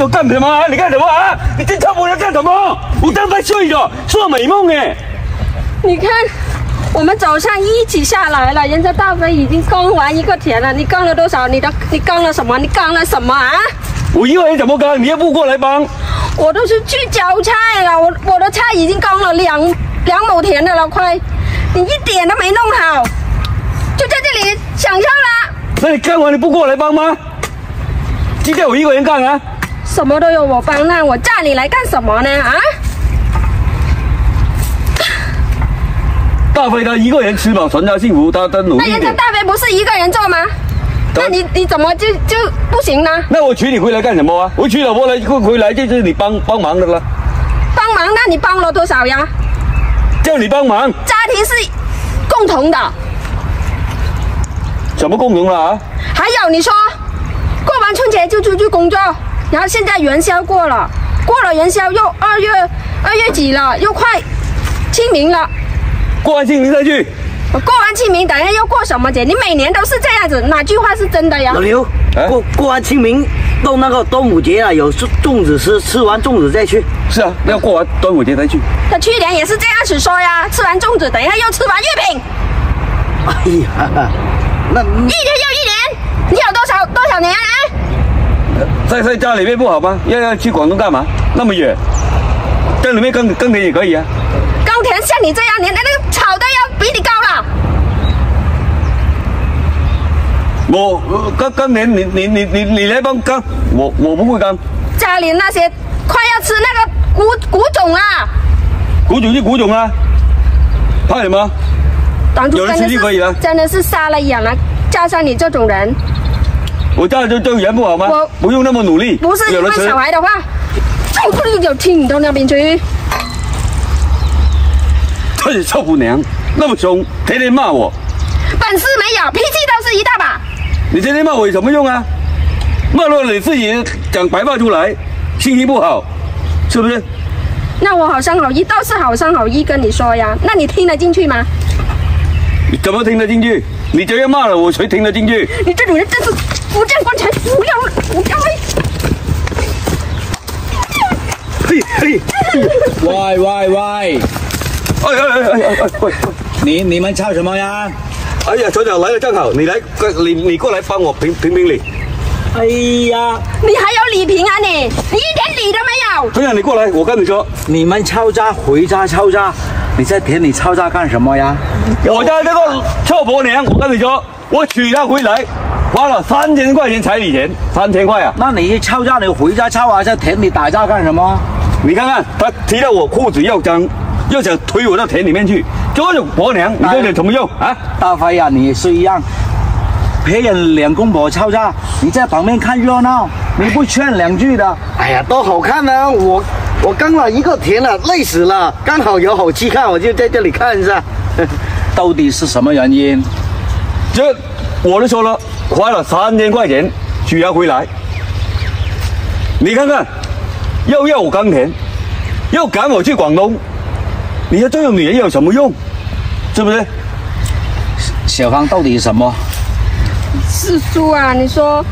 友干什么啊？你干什么啊？你这跳舞要干什么？我正在睡着，做美梦哎。你看，我们早上一起下来了，人家大哥已经耕完一个田了。你耕了多少？你耕了什么？你耕了什么啊？我一个人怎么耕？你又不过来帮。我都是去浇菜了，我的菜已经耕了两亩田的了，快！你一点都没弄好，就在这里想象了。那你干完你不过来帮吗？今天我一个人干啊！什么都有我帮，那我叫你来干什么呢？啊！大飞他一个人吃饱全家幸福，他努力。那人家大飞不是一个人做吗？那你怎么就不行呢？那我娶你回来干什么啊？我娶老婆来回来就是你帮忙的了。帮忙？那你帮了多少呀？叫你帮忙。家庭是共同的。什么共同了啊？还有你说，过完春节就出去工作，然后现在元宵过了，过了元宵又二月几了，又快清明了。过完清明再去。我过完清明，等下要过什么节？你每年都是这样子，哪句话是真的呀？老刘，过完清明到那个端午节了，有粽子吃，吃完粽子再去。是啊，要过完端午节再去。他去年也是这样子说呀，吃完粽子，等下又吃完月饼。哎呀，那一年又一年，你有多少年啊？在家里面不好吗？要去广东干嘛？那么远，家里面耕田也可以啊。耕田像你这样，连那个草都要比你高了。我耕田，你来帮耕，我不会耕。家里那些快要吃那个谷种啊。谷种就谷种啊，怕什么？当初有人吃就可以了。真的是瞎了眼了，加上你这种人。我家就种人不好吗？我不用那么努力。不是因为小孩的话，就不能有听你到那边去。这是臭姑娘，那么凶，天天骂我。本事没有，脾气倒是一大把。你天天骂我有什么用啊？骂了你自己讲白话出来，心情不好，是不是？那我好声好气，倒是好声好气跟你说呀，那你听得进去吗？你怎么听得进去？你这样骂了我，谁听得进去？你这种人真是不见棺材不掉泪，嘿嘿，喂！哎！你们吵什么呀？哎呀，船长来了正好，你过来帮我评理。哎呀，你还有理评啊你一点理都没有。船长你过来，我跟你说，你们吵架回家吵架。你在田里吵架干什么呀？我家这个臭婆娘，我跟你说，我娶她回来，花了3000块钱彩礼钱，3000块啊！那你吵架，你回家吵啊，在田里打架干什么？你看看，她提到我裤子又脏，又想推我到田里面去，这种婆娘，你这有什么用啊？大飞呀，你也是一样，别人两公婆吵架，你在旁边看热闹，你不劝两句的？哎呀，多好看啊！我耕了一个田了，累死了，刚好有好戏看，我就在这里看一下。到底是什么原因？这我都说了，花了3000块钱娶她回来，你看看，又要我耕田，又赶我去广东，你说这种女人有什么用？是不是？小芳到底是什么？四叔啊，你说。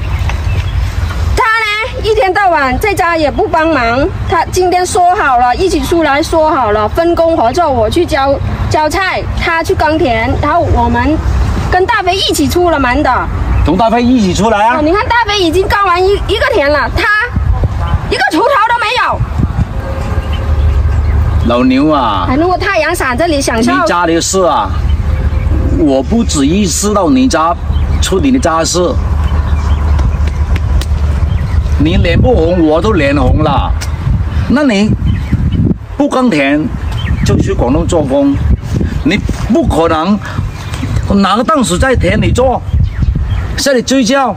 一天到晚在家也不帮忙，他今天说好了，一起出来说好了，分工合作，我去浇菜，他去耕田，然后我们跟大飞一起出了门的。同大飞一起出来啊？你看大飞已经耕完一个田了，他一个锄头都没有。老牛啊，还弄个太阳伞这里享受。你家的事啊，我不止一次到你家处理的家事。你脸不红，我都脸红了。那你不耕田就去广东做工，你不可能拿个凳子在田里坐，在这里睡觉，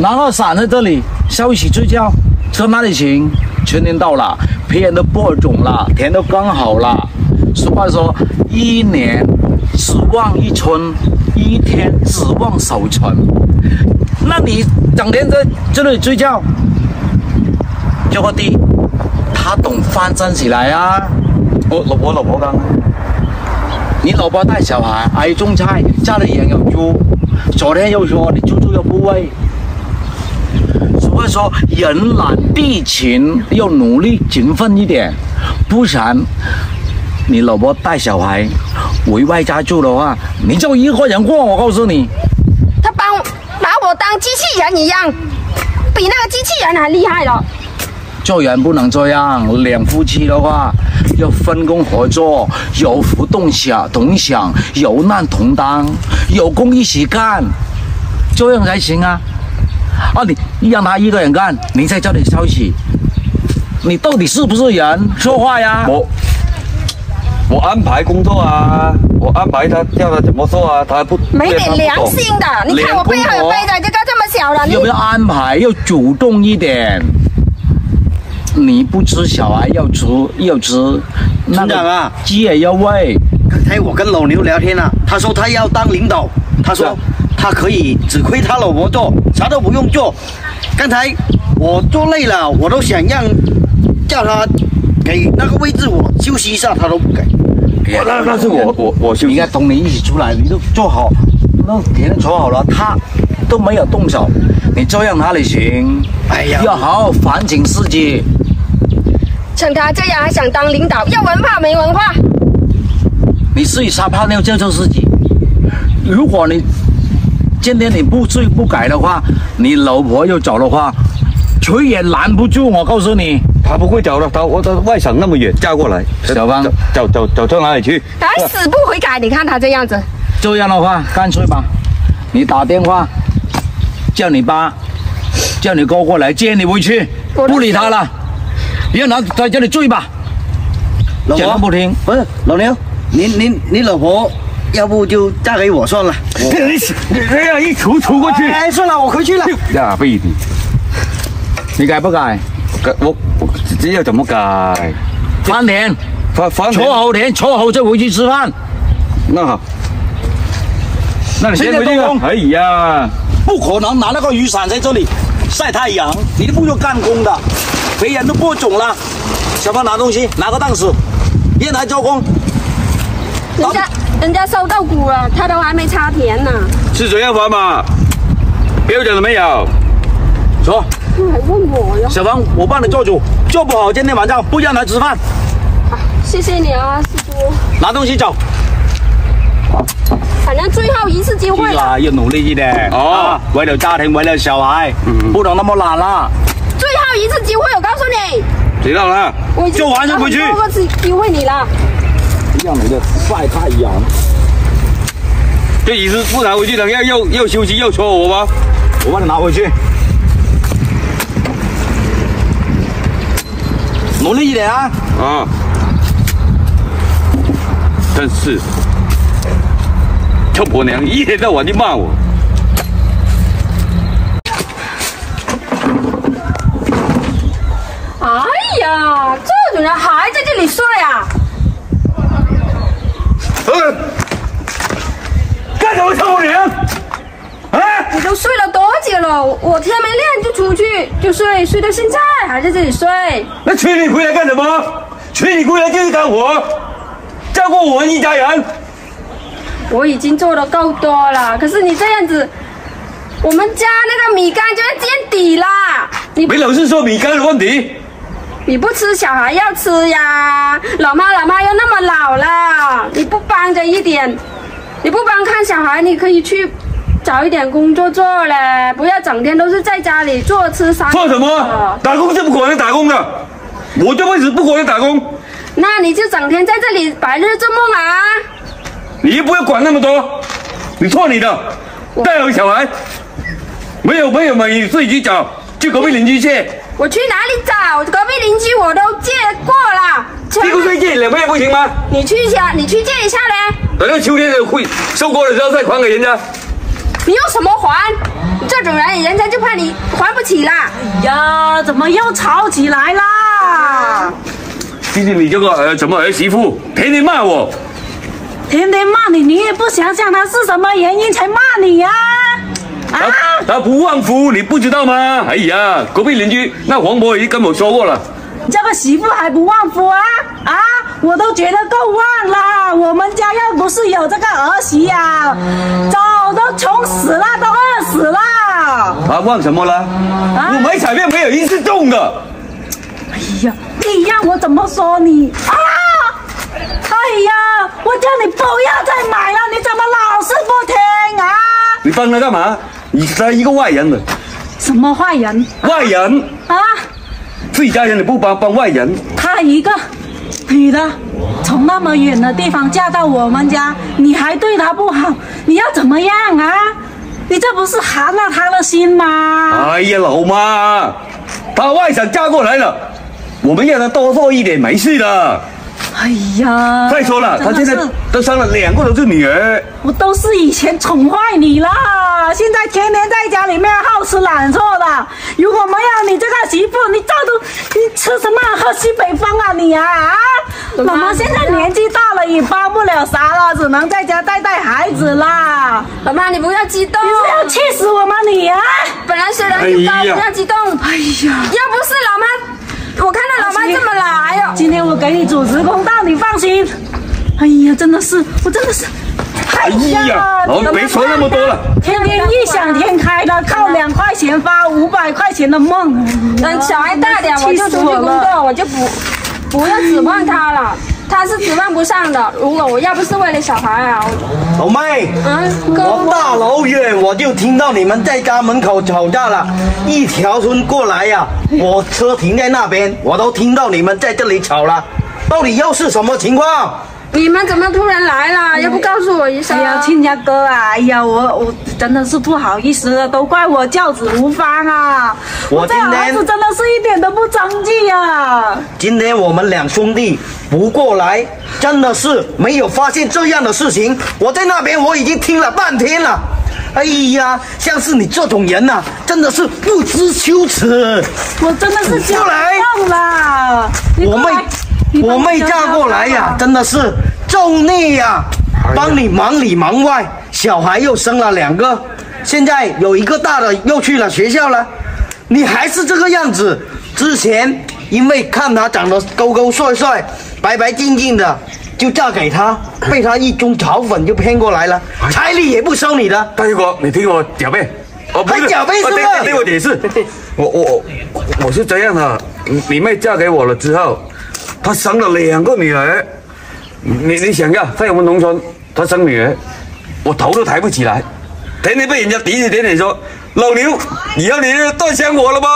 拿个伞在这里休息睡觉，这哪里行？春天到了，别人都播种了，田都耕好了。俗话说，一年只望一春，一天只望守春。那你整天在这里睡觉，有个地，他懂翻身起来啊。我老婆刚，你老婆带小孩，爱种菜，家里养有猪。昨天又说你猪又不喂，所以说人懒地勤要努力勤奋一点，不然你老婆带小孩回外家住的话，你就一个人过。我告诉你，他把我当机器人一样，比那个机器人还厉害了。做人不能这样，两夫妻的话要分工合作，有福同享，有难同当，有功一起干，这样才行啊！啊，你让他一个人干，你在这里抄袭，你到底是不是人？说话呀！我安排工作啊，我安排他叫他怎么做啊，他不没点良心的。你看我背后有背着这个这么小了，你有没有安排？要主动一点。 你不吃小孩要吃，村长啊，鸡也要喂。刚才我跟老牛聊天啊，他说他要当领导，他说他可以指挥他老婆做，啥都不用做。刚才我做累了，我都想叫他给那个位置我休息一下，他都不给。那是我休息。你看同你一起出来，你都做好，那别人做好了，他都没有动手，你这样哪里行？哎呀，要好好反省自己。 像他这样还想当领导，要文化没文化？你自己撒泡尿救救自己。如果你今天你不醉不改的话，你老婆又走的话，谁也拦不住。我告诉你，他不会走的。他外省那么远，嫁过来，小芳走到哪里去？他死不悔改。你看他这样子。这样的话，干脆吧，你打电话叫你爸，叫你哥过来接你回去，不理他了。 你让他在这里追吧，老婆不听。不是老刘，你老婆，要不就嫁给我算了。你这样一杵过去，哎，算了，我回去了。呀，不一定。你改不改？改我这要怎么改？翻脸，翻脸。坐好点，坐好再回去吃饭。那好，那你先回去吧。哎呀，不可能拿那个雨伞在这里晒太阳，你都不用干工的。 肥人都播种了，小芳拿东西，拿个档子，让他做工。人家收稻谷了，他都还没插田呢。是这样法吗？标准了没有？说。你还问我呀？小芳，我帮你做主，做不好今天晚上不让他吃饭。啊，谢谢你啊，师傅。拿东西走。反正最后一次机会了。要努力一点。哦。为了家庭，为了小孩，不能那么懒啦。 最后一次机会，我告诉你，知道了，我就晚上回去。多次机会你了，让你的晒太阳。这一次不拿回去，等下又休息又戳我吧，我帮你拿回去。努力一点啊！啊！真是，臭婆娘一天到晚就骂我。 哎呀，这种人还在这里睡啊！干什么臭不良？哎，你都睡了多久了？我天没亮就出去就睡，睡到现在还在这里睡。那娶你回来干什么？娶你回来就是干活，照顾我们一家人。我已经做的够多了，可是你这样子。 我们家那个米缸就要见底啦！你老是说米缸的问题，你不吃，小孩要吃呀。老妈又那么老了，你不帮着一点，你不帮看小孩，你可以去找一点工作做嘞，不要整天都是在家里坐吃山。做什么？打工是不可能打工的，我这辈子不可能打工。那你就整天在这里白日做梦啊！你又不要管那么多，你做你的，带好小孩。 没有嘛，你自己去找，去隔壁邻居借。我去哪里找？隔壁邻居我都借过了。一个月借2个月不行吗？你去借一下嘞。等到秋天的会收割的时候再还给人家。你用什么还？这种人人家就怕你还不起啦。哎呀，怎么又吵起来啦？就是你这个什么儿媳妇，天天骂我，天天骂你，你也不想想她是什么原因才骂你呀、啊？ 他不旺夫，你不知道吗？哎呀，隔壁邻居那黄婆已经跟我说过了，你这个媳妇还不旺夫啊？啊，我都觉得够旺了。我们家要不是有这个儿媳呀、啊，早都穷死了，都饿死了。他忘什么了？啊、我买彩票没有一次中的。哎呀，你让我怎么说你啊？哎呀，我叫你不要再买了，你怎么老是不听啊？你帮他干嘛？你是一个外人了。什么坏人？外人啊！自己家人你不帮，帮外人。他一个女的。 从那么远的地方嫁到我们家，你还对她不好，你要怎么样啊？你这不是寒了她的心吗？哎呀，老妈，她外甥嫁过来了，我们让她多做一点没事的。哎呀，再说了，她现在都生了2个女儿。我都是以前宠坏你了，现在天天在家里面好吃懒做的。如果没有你这个媳妇，你照着你吃什么喝西北风啊你啊！ 老妈现在年纪大了，也帮不了啥了，只能在家带带孩子啦。老妈，你不要激动，你是要气死我吗你啊！本来血压就高，不要激动。哎呀，要不是老妈，我看到老妈这么老，哎呦！今天我给你主持公道，你放心。哎呀，真的是，我真的是。 哎呀，老别说那么多了。天天异想天开的，靠2块钱发500块钱的梦。等小孩大点，我就出去工作，我就不要指望他了，他是指望不上的。如果我要不是为了小孩啊，老妹，我大老远我就听到你们在家门口吵架了，一条村过来呀、啊，我车停在那边，我都听到你们在这里吵了，到底又是什么情况？ 你们怎么突然来了？又不告诉我一声、啊？哎呀，亲家哥啊！哎呀，我真的是不好意思了，都怪我教子无方啊！我这儿子真的是一点都不争气啊！今天我们2兄弟不过来，真的是没有发现这样的事情。我在那边我已经听了半天了。哎呀，像是你这种人呐、啊，真的是不知羞耻！我真的是激动了，我妹。 我妹嫁过来呀、啊，真的是重逆呀、啊，帮你忙里忙外，小孩又生了2个，现在有一个大的又去了学校了，你还是这个样子。之前因为看他长得高高帅帅、白白净净的，就嫁给他，被他一盅炒粉就骗过来了，彩礼也不收你的。大舅哥，你听我狡辩，我不是狡辩是吧？对我解释，我是这样的，你妹嫁给我了之后。 他生了2个女儿，你想要在我们农村，他生女儿，我头都抬不起来，天天被人家指指点点说，老牛，以后你就断香火了吧？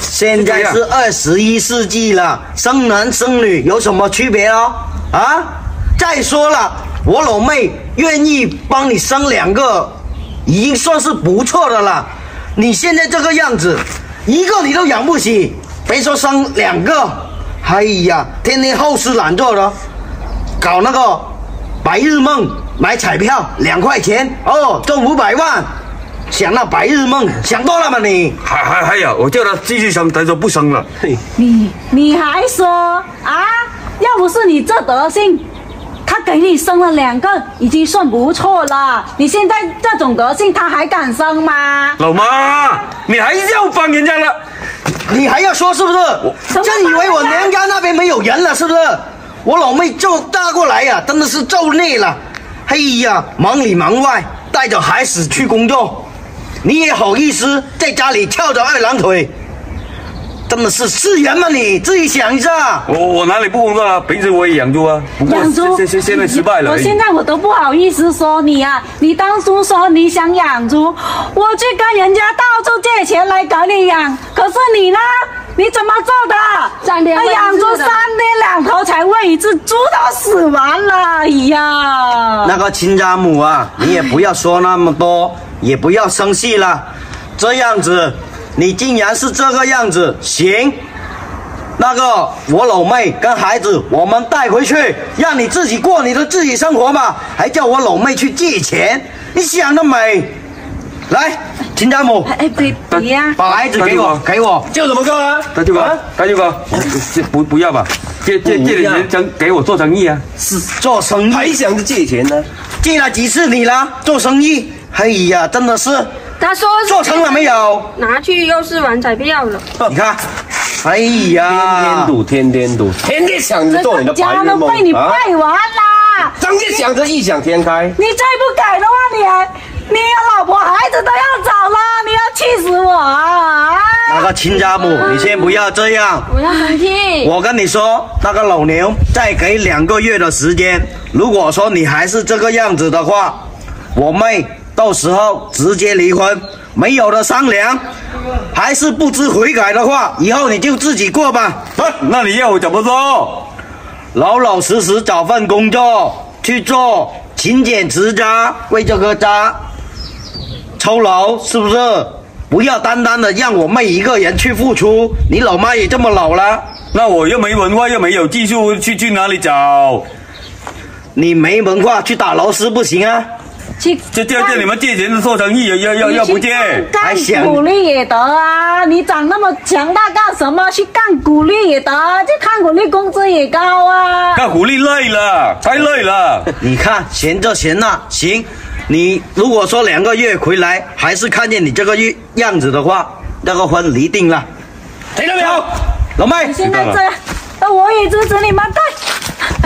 现在是21世纪了，生男生女有什么区别哦？啊？再说了，我老妹愿意帮你生2个，已经算是不错的了。你现在这个样子，1个你都养不起，别说生2个。 哎呀，天天好吃懒做的，搞那个白日梦，买彩票2块钱哦，中500万，想那白日梦，想多了吗你？还有，我叫他继续生，他说不生了。你还说啊？要不是你这德性，他给你生了2个已经算不错了。你现在这种德性，他还敢生吗？老妈，你还要帮人家了？ 你还要说是不是？真以为我娘家那边没有人了是不是？我老妹就嫁过来呀、啊，真的是受累了。哎呀，忙里忙外，带着孩子去工作，你也好意思在家里翘着2郎腿？真的是人吗你？自己想一下。我哪里不工作啊？平时我也养猪啊，不过现在失败了。我现在都不好意思说你啊，你当初说你想养猪，我去跟人家到处借钱来给你养，可是你呢？你怎么做的？养猪3天2头才喂一次，猪都死完了，哎呀！那个亲家母啊，你也不要说那么多，也不要生气了，这样子。 你竟然是这个样子，行？那个我老妹跟孩子，我们带回去，让你自己过你的自己生活嘛，还叫我老妹去借钱，你想得美！来，秦家母，别呀，把孩子给我，叫什么哥啊？大舅哥，不要吧，借点钱真给我做生意啊？是做生意，还想着借钱呢？借了几次你了？做生意，哎呀，真的是。 他说做成了没有？拿去又是玩彩票了。你看，哎呀，天天赌，天天想着做你的白日梦，被你败完啦！整天想着异想天开。你再不改的话，你老婆孩子都要找了，你要气死我！个亲家母，你先不要这样。不要生气。我跟你说，那个老牛，再给2个月的时间。如果说你还是这个样子的话，我妹到时候直接离婚，没有的商量。还是不知悔改的话，以后你就自己过吧。那你要我怎么做？老老实实找份工作去做，勤俭持家，为这个家操劳，是不是？不要单单的让我妹一个人去付出，你老妈也这么老了。那我又没文化，又没有技术，去哪里找？你没文化去打螺丝不行啊！叫你们借钱做生意，要不借？还想干股利也得啊！你长那么强大干什么？去干股利也得，去看股利工资也高啊！干股利累了，太累了。你看闲就闲了，行。你如果说2个月回来还是看见你这个样子的话，那个婚离定了。听到没有，老妹？现在这样，那我也支持你妈蛋。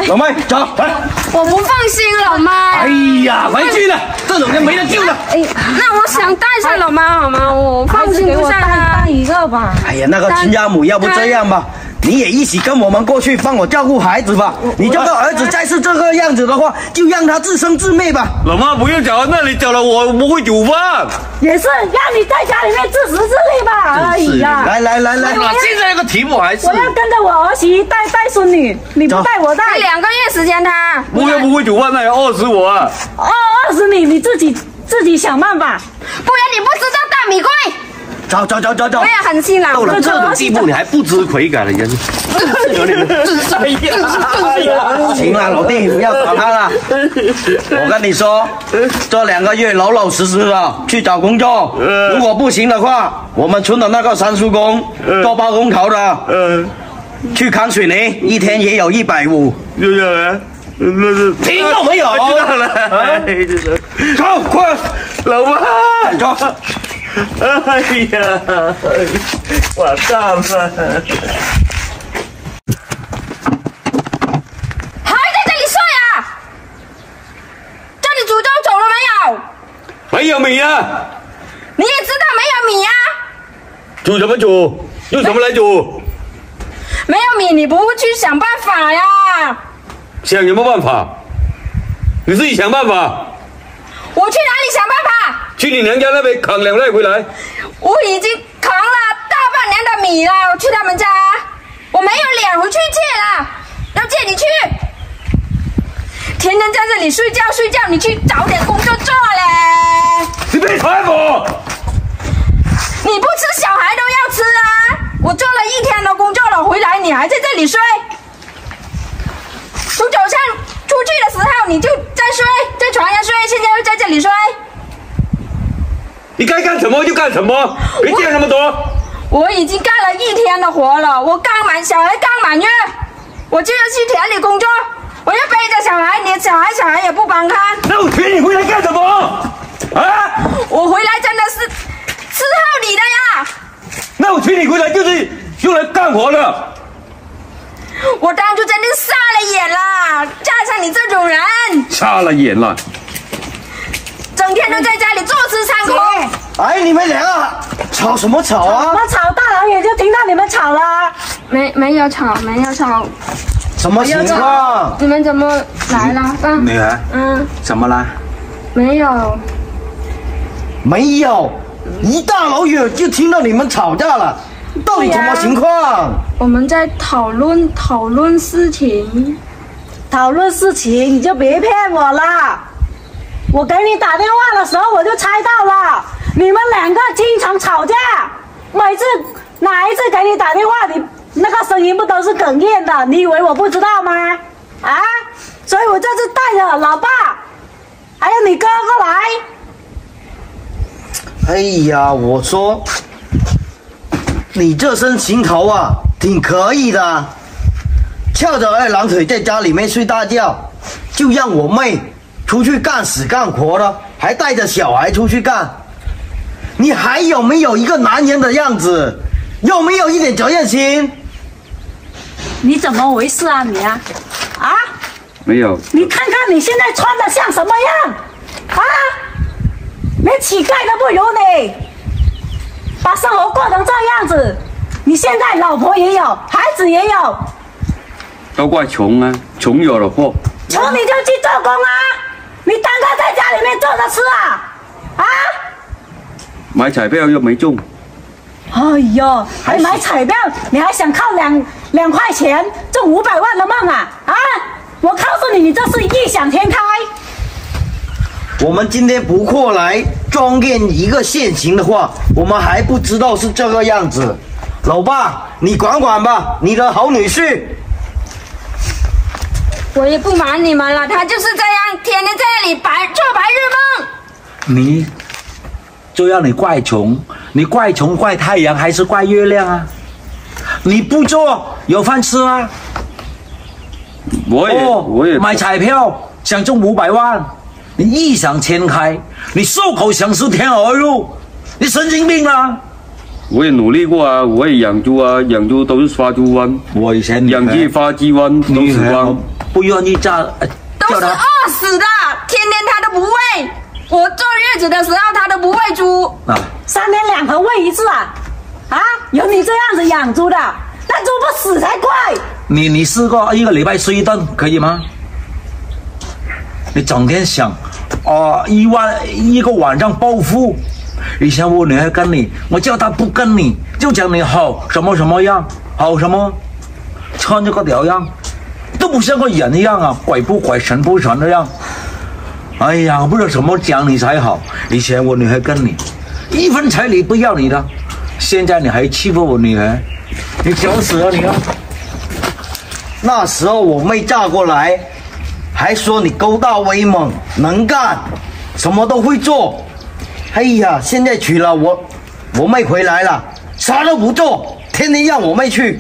老妹，走，来！我不放心，老妈。哎呀，回去了，这种人没得救了。哎，那我想带上老妈好吗？我放心不下她。带一个吧。哎呀，那个亲家母，要不这样吧，你也一起跟我们过去帮我照顾孩子吧。你这个儿子再是这个样子的话，就让他自生自灭吧。老妈不用找，那你找了我不会煮饭。也是，让你在家里面自食自力吧。哎呀，来，现在这个题目还是我要跟着我儿媳带孙女，你不带我带。2个月时间他，我又不会煮饭，那要饿死我啊！饿死你，你自己想办法，不然你不知道大米贵。走！我也很辛劳，到了这种地步你还不知悔改了，真是。行了，老弟，不要管他了。我跟你说，这2个月老老实实的去找工作，如果不行的话，我们村的那个三叔公做包工头的，去扛水泥，一天也有150。就这样，那是听到没有？知道了。走，快，老妈，走。哎呀，完蛋了！还在这里睡啊？这里祖宗走了没有？没有米啊！你也知道没有米啊？煮什么煮？用什么来煮？没有米，你不会去想办法呀？想什么办法？你自己想办法。我去哪里想办法？去你娘家那边扛2袋回来。我已经扛了大半年的米了，我去他们家，我没有脸回去借了，要借你去。天天在这里睡觉，你去找点工作做嘞。你别踩我！你不吃，小孩都要吃啊！我做了1天的工作了，回来你还在这里睡。从早上出去的时候你就在睡，在床上睡，现在又在这里睡。你该干什么就干什么，别讲那么多。我已经干了1天的活了，我小孩刚满月，我就要去田里工作，我要背着小孩，你小孩也不帮看。那我陪你回来干什么？啊！我回来真的是伺候你的呀。那我娶你回来就是用来干活的。我当初真的傻了眼了，加上你这种人，傻了眼了，整天都在家里坐吃山空。哎，你们俩吵什么吵啊？我吵，大老远就听到你们吵了。没有吵。什么情况？你们怎么来了？女儿，怎么了？没有。一大老远就听到你们吵架了，到底什么情况？我们在讨论事情，你就别骗我了。我给你打电话的时候我就猜到了，你们2个经常吵架，每次哪一次给你打电话，你那个声音不都是哽咽的？你以为我不知道吗？啊！所以我这次带着老爸，还有你哥哥来。哎呀，我说，你这身行头啊，挺可以的啊，翘着二郎腿在家里面睡大觉，就让我妹出去干死干活了，还带着小孩出去干，你还有没有一个男人的样子？有没有一点责任心？你怎么回事啊你啊？啊？没有。你看看你现在穿的像什么样？啊？连乞丐都不如你，把生活过成这样子，你现在老婆也有，孩子也有，都怪穷啊，穷有了祸，穷你就去做工啊，你单靠在家里面做着吃啊，啊？买彩票又没中，哎呦，还买彩票，你还想靠两块钱中500万的梦啊？啊？我告诉你，你这是异想天开。 我们今天不过来装点一个现行的话，我们还不知道是这个样子。老爸，你管管吧，你的好女婿。我也不瞒你们了，他就是这样，天天在那里做白日梦。你，就让你怪穷，你怪穷怪太阳还是怪月亮啊？你不做有饭吃啊？我也买彩票想中500万。 你异想天开，你受口想吃天鹅肉，你神经病啊！我也努力过啊，我也养猪啊，养猪都是发猪瘟。我以前养鸡发鸡瘟，都是瘟，不愿意嫁，都是饿死的，天天他都不喂。我坐月子的时候，他都不喂猪啊，3年2头喂一次啊！啊，有你这样子养猪的，那猪不死才怪。你试过1个礼拜吃1顿，可以吗？ 你整天想，啊、一个晚上暴富。以前我女儿跟你，我叫她不跟你，就讲你好什么什么样，好什么，穿这个屌样，都不像个人一样啊，鬼不鬼神不神的样。哎呀，我不知道怎么讲你才好。以前我女儿跟你，1分彩礼不要你的，现在你还欺负我女儿，你找死啊你啊！那时候我妹嫁过来。 还说你勾大威猛，能干，什么都会做。哎呀，现在娶了我妹回来了，啥都不做，天天让我妹去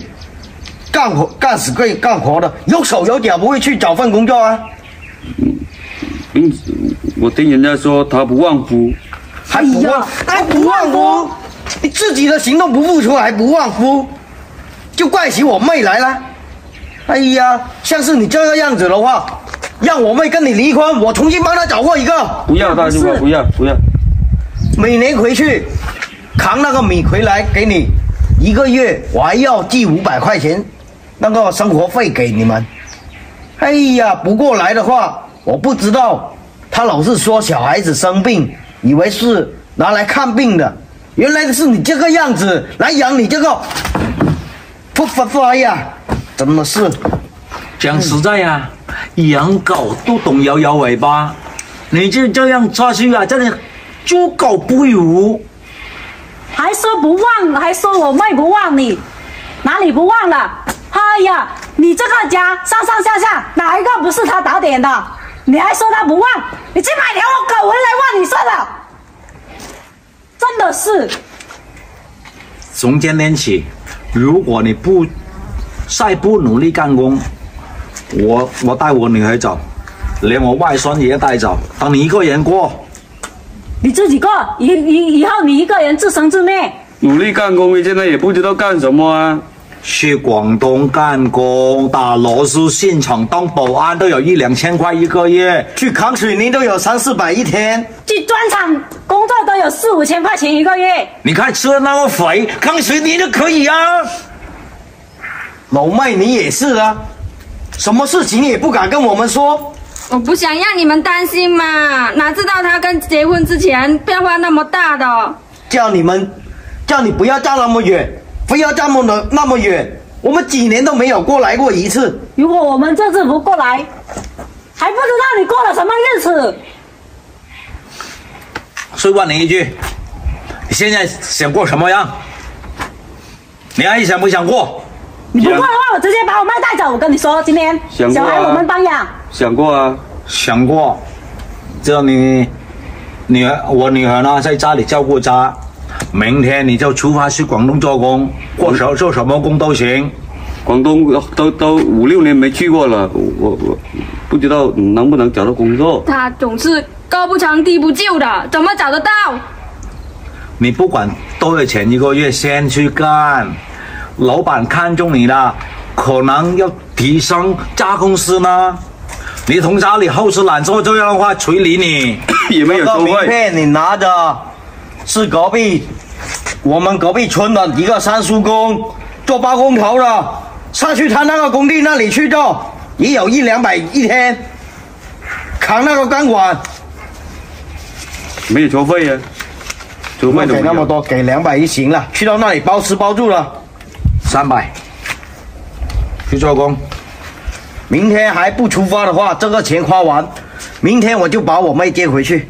干活，干死贵干活的，有手有脚，不会去找份工作啊。我听人家说他不旺夫，还不旺，还不旺夫，你自己的行动不付出还不旺夫，就怪起我妹来了。哎呀，像是你这个样子的话。 让我妹跟你离婚，我重新帮她找过一个。不要，大舅妈，不要。每年回去扛那个米回来给你，1个月我还要寄500块钱，那个生活费给你们。哎呀，不过来的话，我不知道。他老是说小孩子生病，以为是拿来看病的，原来是你这个样子来养你这个。哎呀，怎么是？讲实在呀、啊。 养狗都懂摇摇尾巴，你就这样下去啊！真的，猪狗不如。还说不忘，还说我妹不忘你，哪里不忘了？哎呀，你这个家上上下下哪一个不是他打点的？你还说他不忘？你去买2个狗回来忘你算了，真的是。从今天起，如果你不努力干工。 我带我女儿走，连我外孙也带走，当你一个人过，你自己过，以后你一个人自生自灭。努力干工，你现在也不知道干什么啊？去广东干工，打螺丝现场当保安都有1、2千块1个月，去扛水泥都有3、4百一天，去砖厂工作都有4、5千块钱1个月。你看吃的那么肥，扛水泥都可以啊。老妹，你也是啊。 什么事情也不敢跟我们说，我不想让你们担心嘛。哪知道他跟结婚之前变化那么大的。叫你不要嫁那么远，不要嫁那么远。我们几年都没有过来过一次。如果我们这次不过来，还不知道你过了什么日子。所以问你一句，你现在想过什么样？你还想不想过？ 你不过的话，我直接把我妹带走。我跟你说，今天小孩我们帮养。想过啊，想过。这你女儿，我女儿呢，在家里照顾家。明天你就出发去广东做工，或者做什么工都行。广东都5、6年没去过了，我不知道能不能找到工作。他总是高不成低不就的，怎么找得到？你不管多少钱1个月，先去干。 老板看中你了，可能要提升加公司呢。你从家里厚吃懒做这样的话，谁理你？也没有收费。名片你拿着，是隔壁我们隔壁村的一个三叔公做包工头的，上去他那个工地那里去做，也有100-200一天，扛那个钢管，没有车费呀，车费给那么多，给200就行了。去到那里包吃包住了，300，去做工。明天还不出发的话，这个钱花完，明天我就把我妹接回去。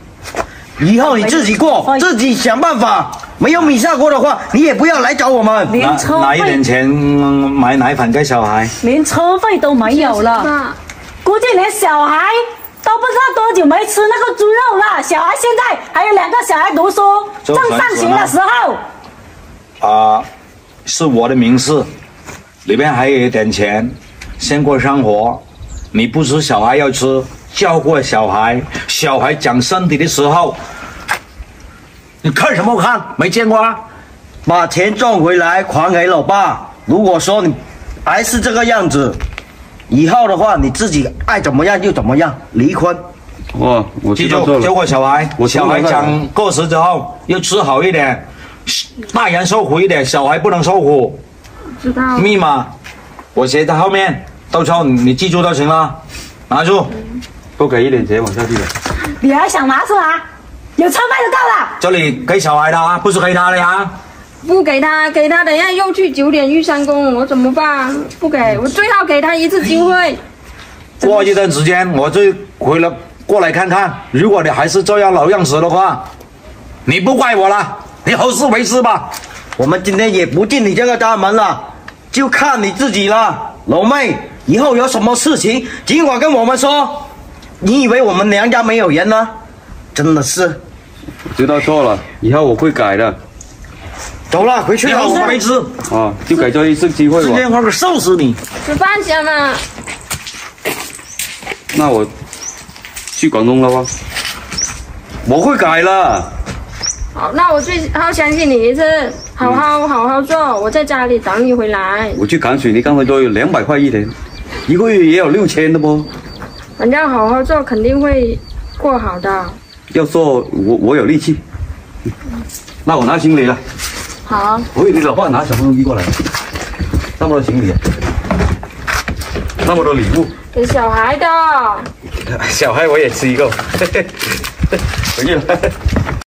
以后你自己过，自己想办法。没有米下锅的话，你也不要来找我们。连车费拿一点钱买奶粉给小孩，连车费都没有了，估计连小孩都不知道多久没吃那个猪肉了。小孩现在还有2个小孩读书，正上学的时候。啊，是我的名字，里面还有一点钱，先过生活。你不吃，小孩要吃。 教过小孩，小孩讲身体的时候，你看什么看？没见过啊！把钱赚回来还给老爸。如果说你还是这个样子，以后的话你自己爱怎么样就怎么样，离婚。哦，我记住，教过小孩，小孩讲过时之后要吃好一点，大人受苦一点，小孩不能受苦。知道。密码，我写在后面，到时候你记住就行了。拿住。 多给一点钱往下去了，你还想拿出来？有钞票就够了。这里给小孩的啊，不是给他的啊。不给他，给他等下又去9点玉山宫，我怎么办？不给我最好给他一次机会。过一段时间我就回来过来看看，如果你还是这样老样子的话，你不怪我了，你好自为之吧。我们今天也不进你这个大门了，就看你自己了，老妹。以后有什么事情尽管跟我们说。 你以为我们娘家没有人呢？真的是，知道错了，以后我会改的。走了，回去了。你好，白痴啊！就给这一次机会吧。今天我可受死你！吃饭去嘛。那我去广东了吧？我会改了。好，那我最好相信你一次，好好做。我在家里等你回来。我去赶水泥，刚才都有200块一天，一个月也有6000的不？ 反正好好做，肯定会过好的。要做，我有力气。那我拿行李了。好。我给你老爸拿什么东西过来？那么多行李，那么多礼物。给小孩的。小孩我也吃一个。回去了。